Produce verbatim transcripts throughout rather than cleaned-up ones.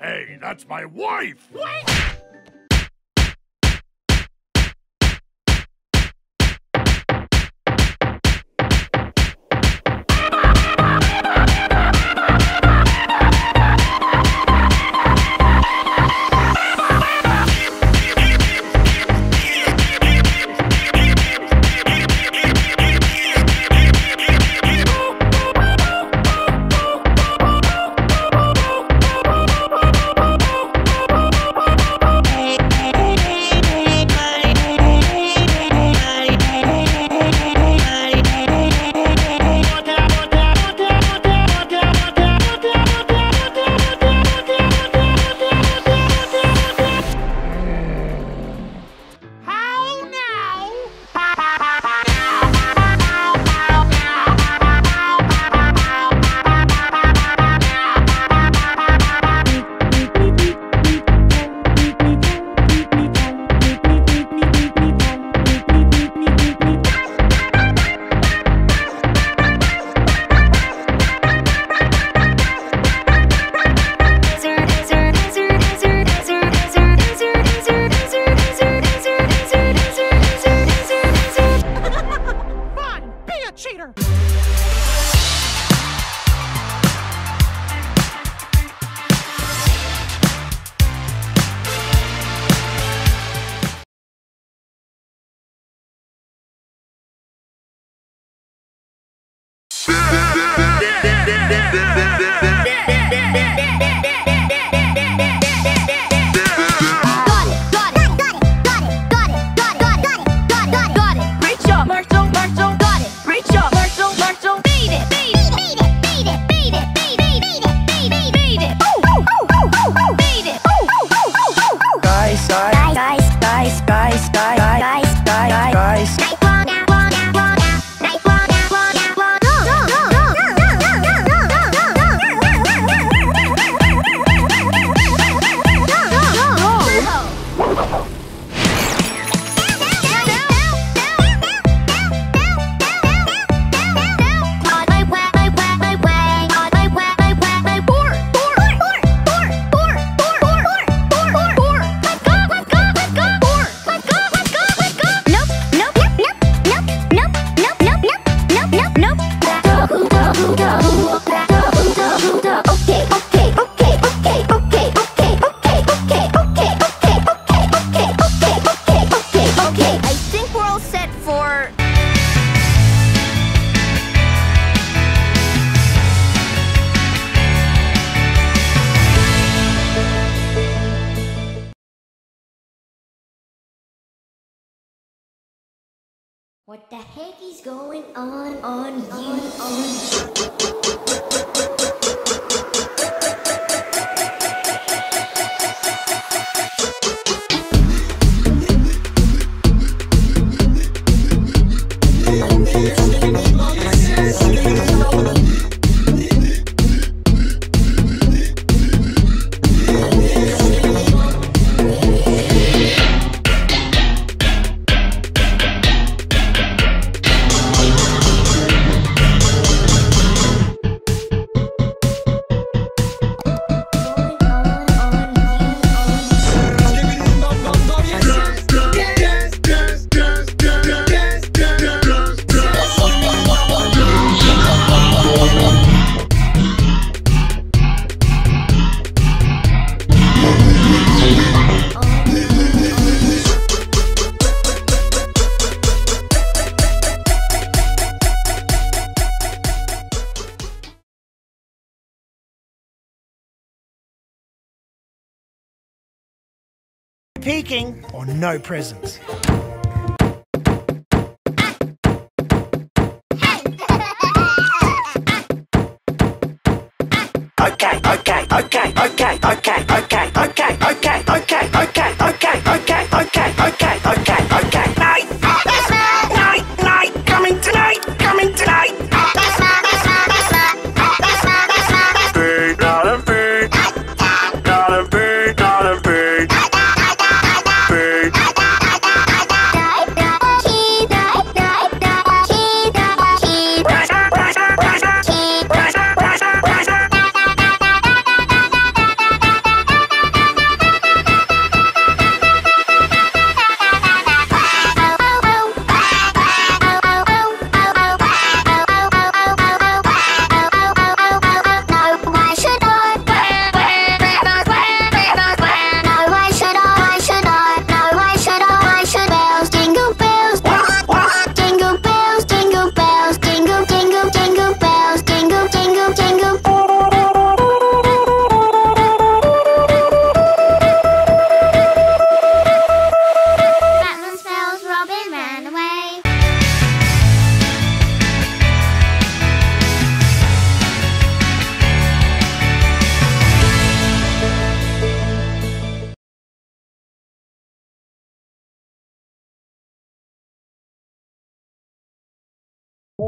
Hey, that's my wife! What? What the heck is going on on you? On, on. peeking or no presents. Okay, okay, okay, okay, okay, okay, okay, okay, okay, okay, okay, okay, okay, okay, okay, okay. Night, night, night, coming tonight, coming tonight. Be, gotta be, gotta be, gotta be.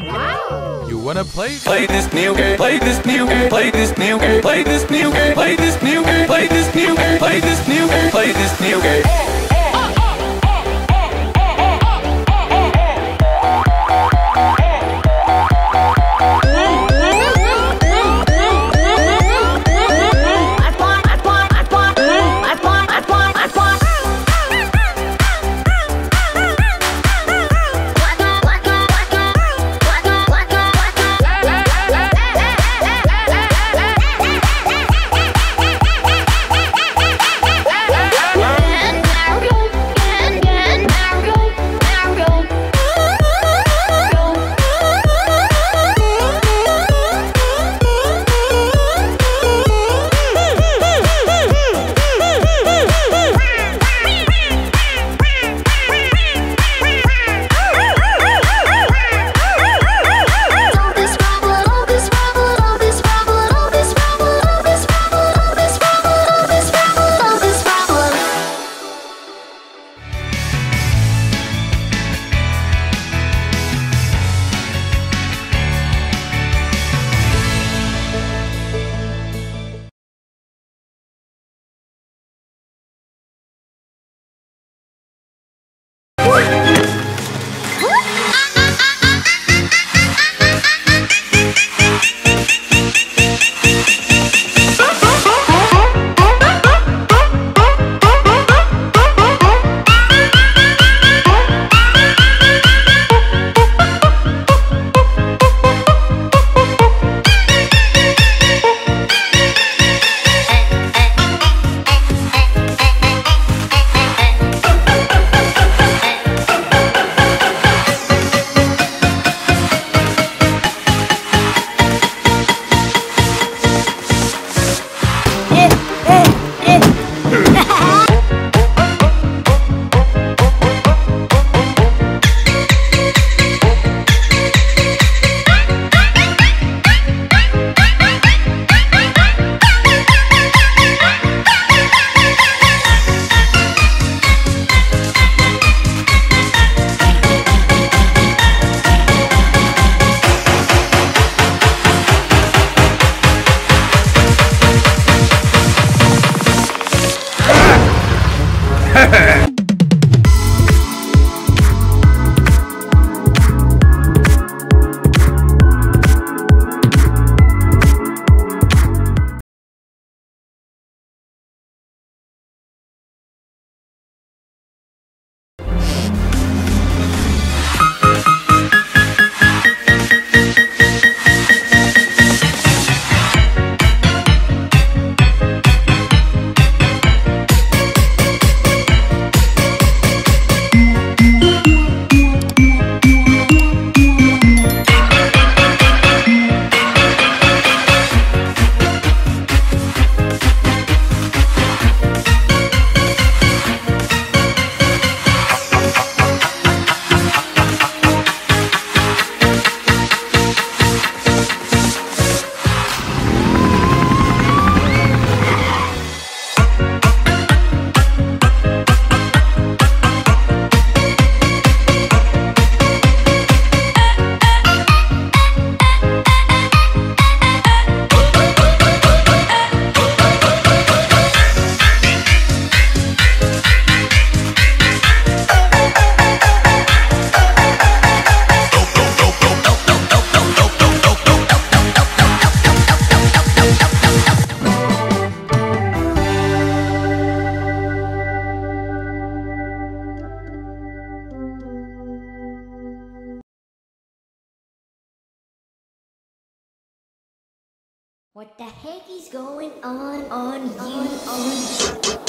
Wow. You wanna play? Play this new game. Play this new game. Play this new game. Play this new game. Play this new game. Play this new game. Play this new game. Play this new game. Bye. What the heck is going on on you? On,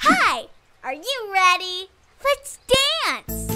Hi! Are you ready? Let's dance!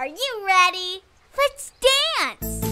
Are you ready? Let's dance! Bye.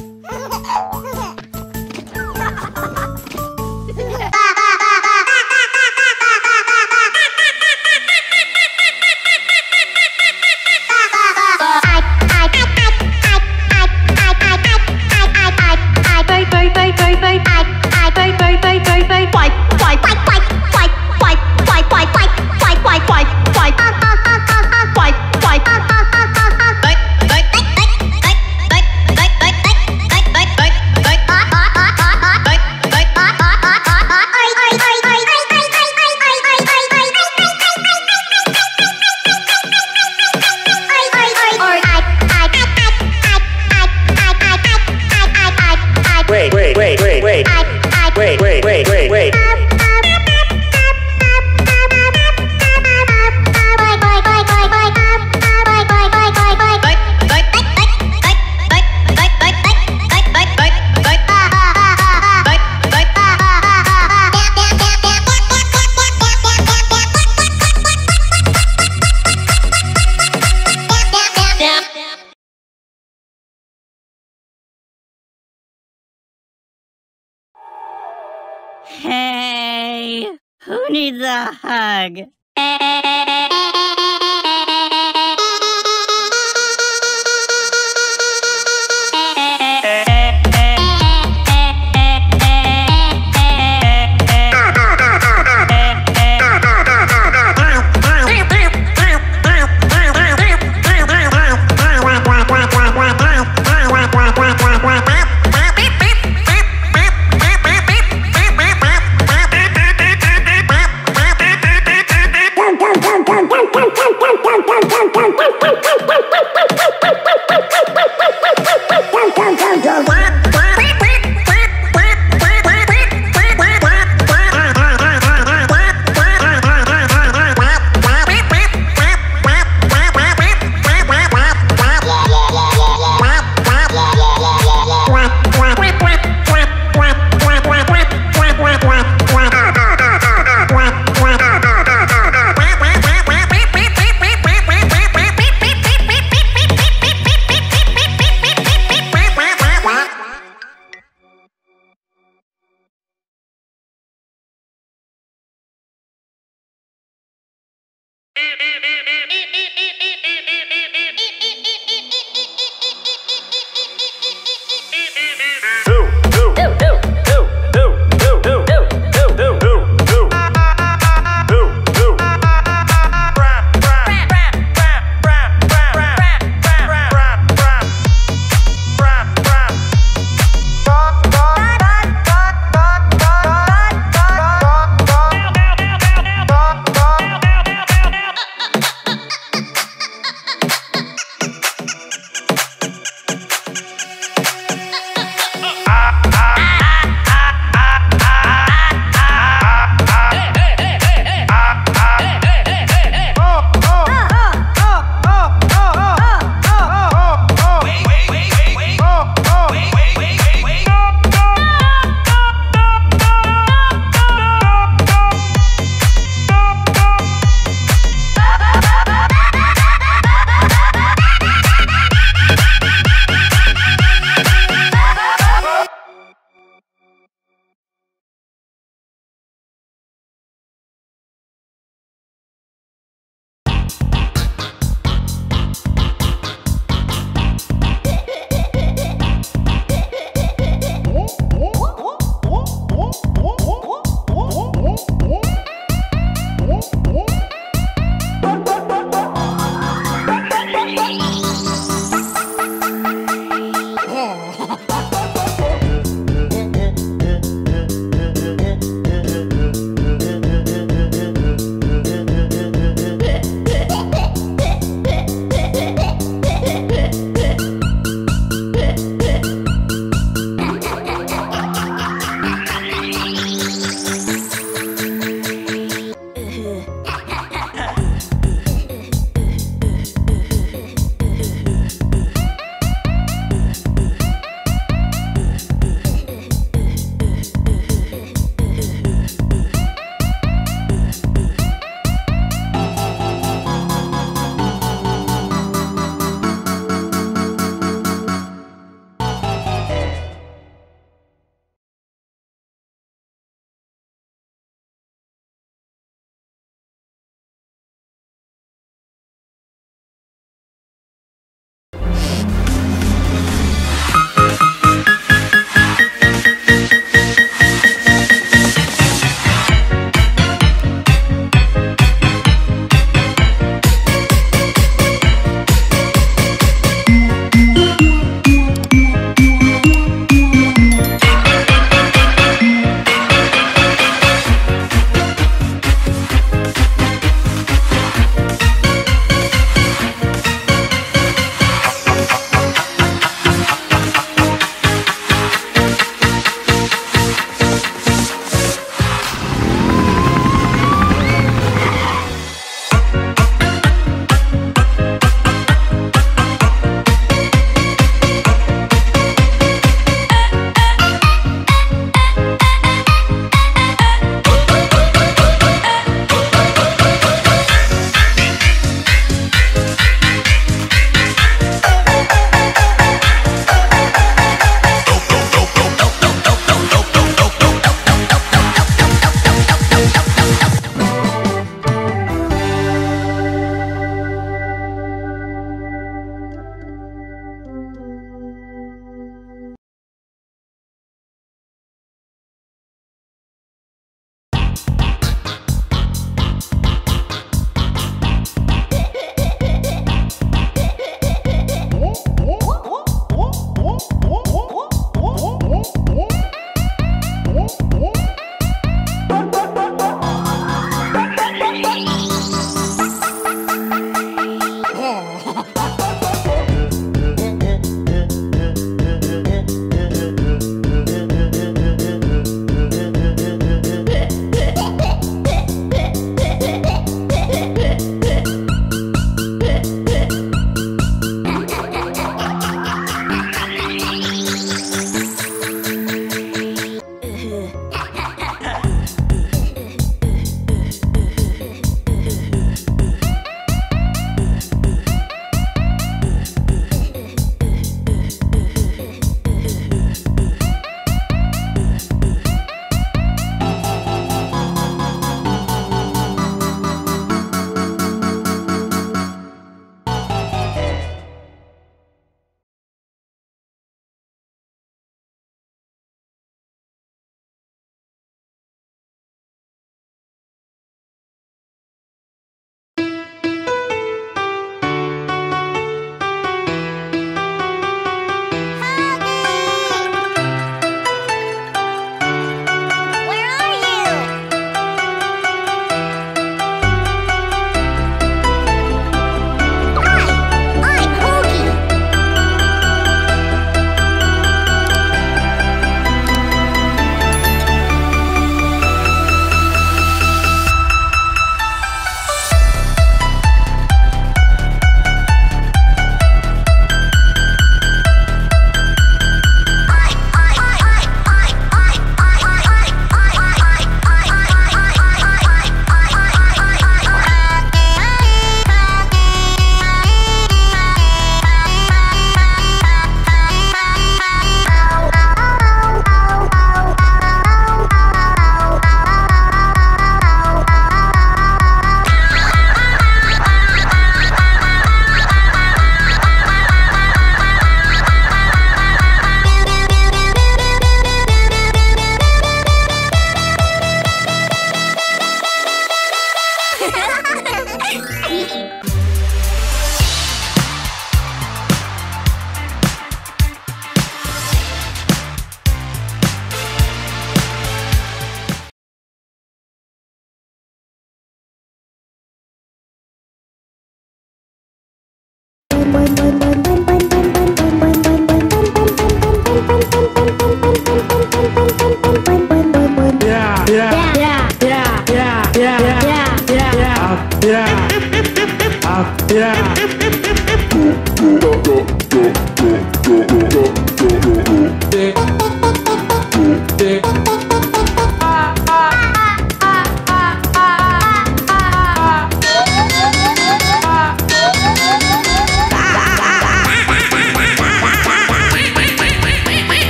Who needs a hug?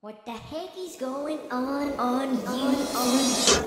What the heck is going on on you? On, on.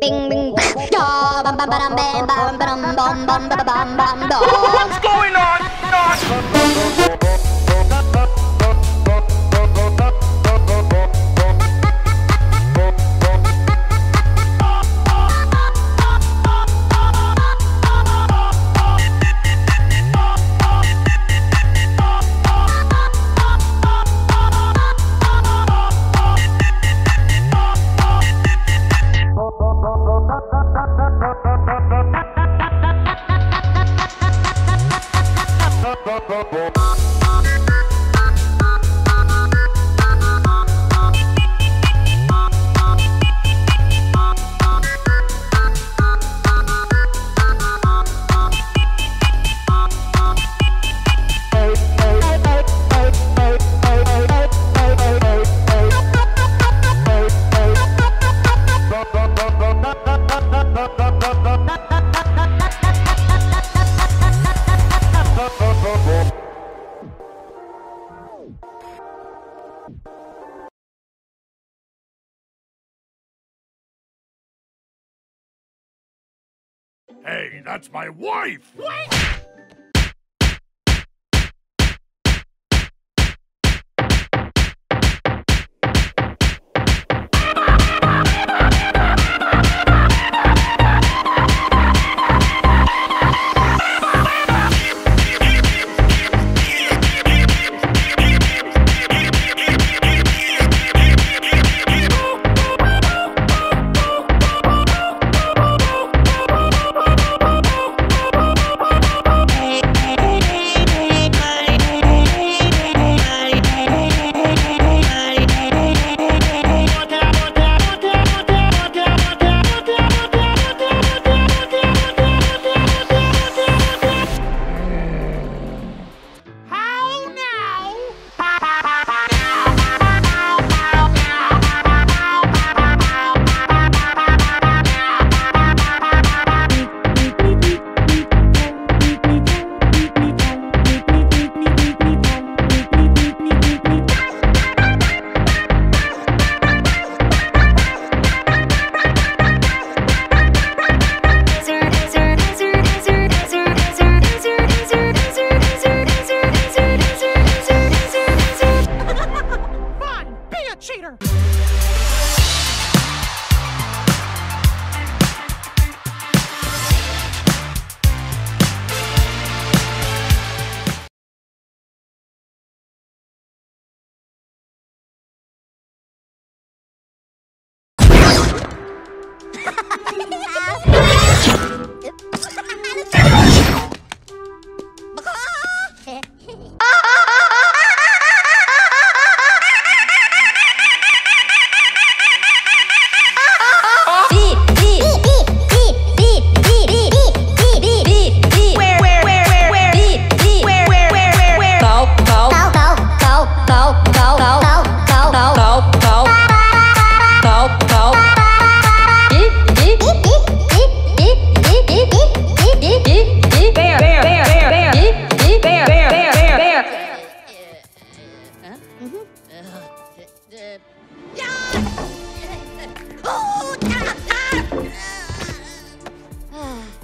Bing bing bam bam bam bam bam bam bam bam bam bam bam bam. What's going on? Hey, that's my wife! What?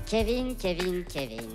Kevin, Kevin, Kevin.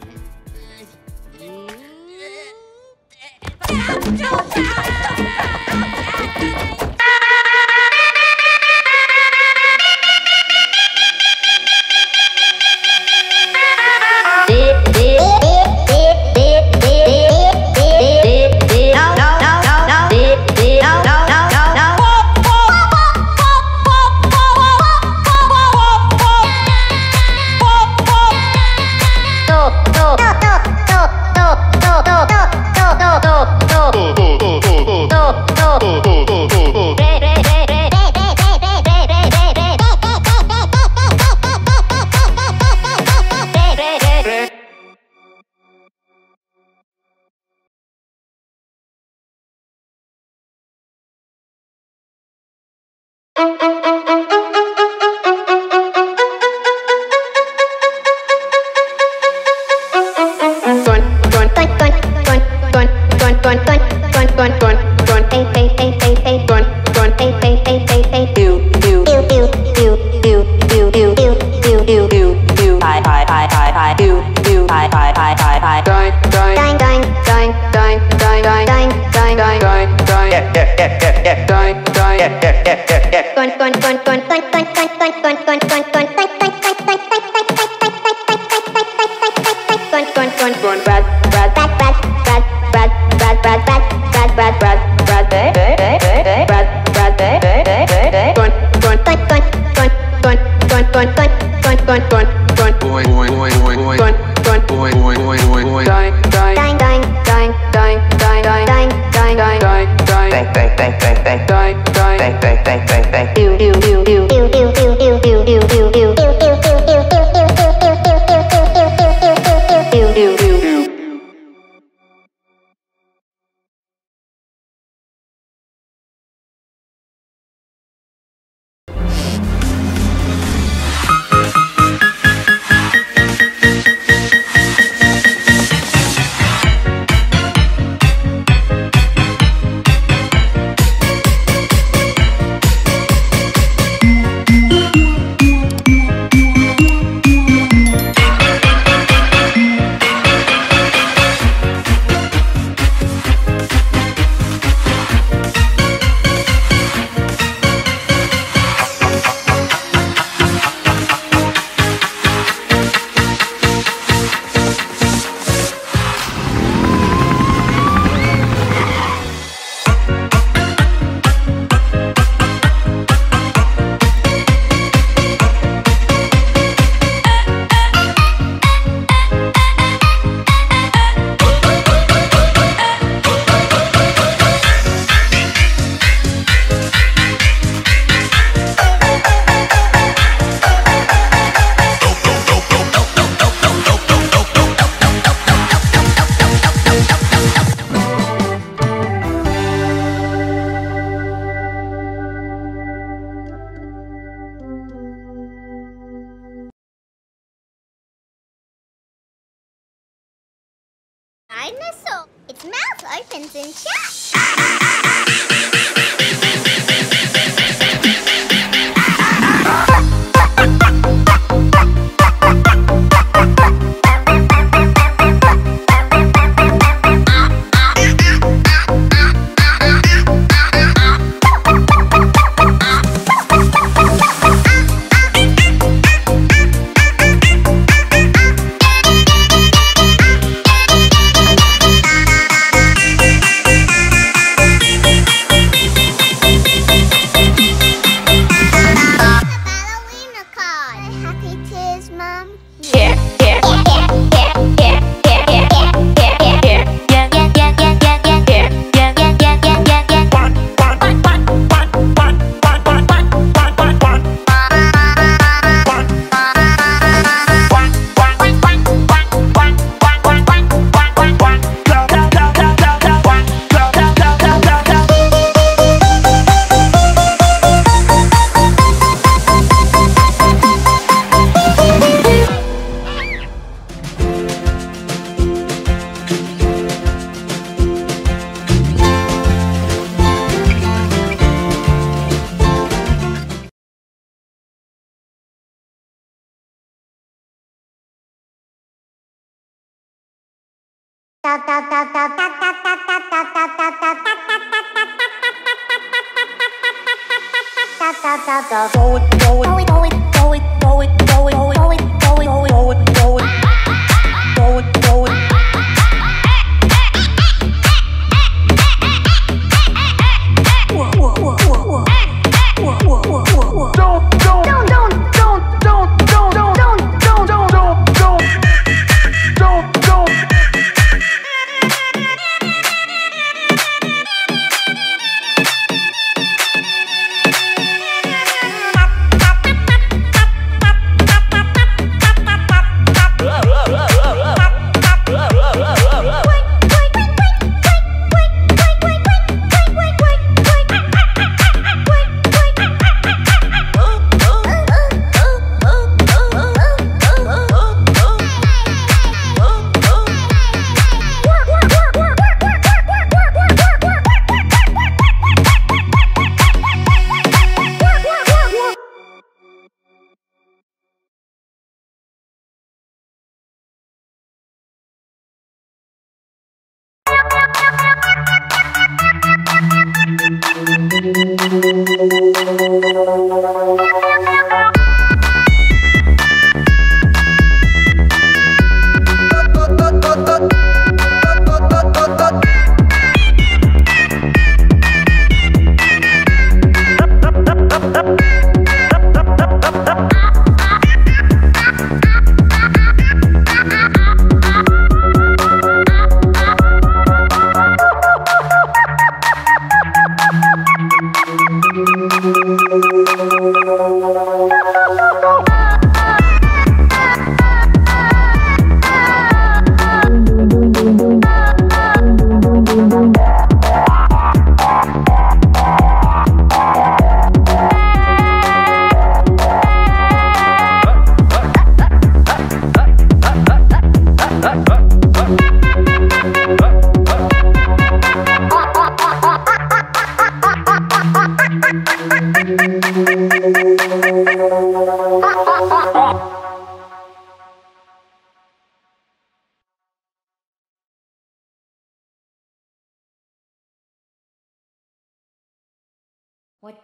What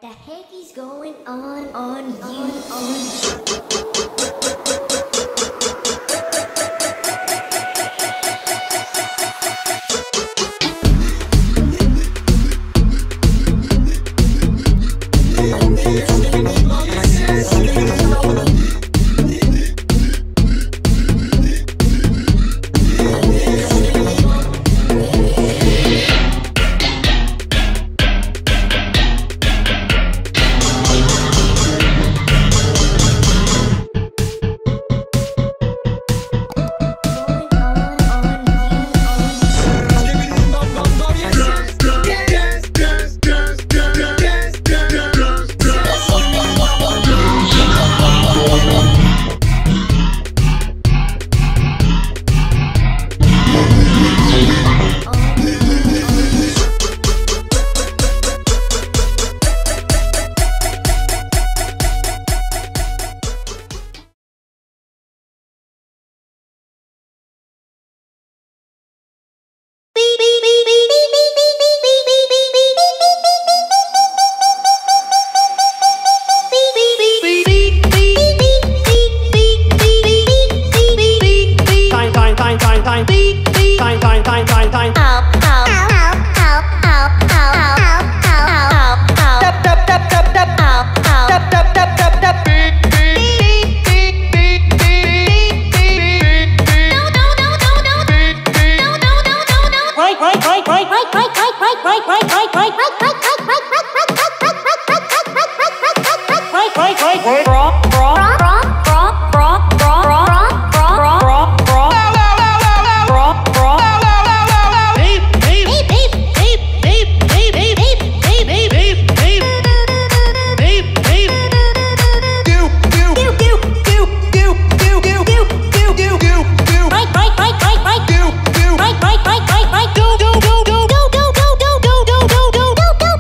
the heck is going on on you? On,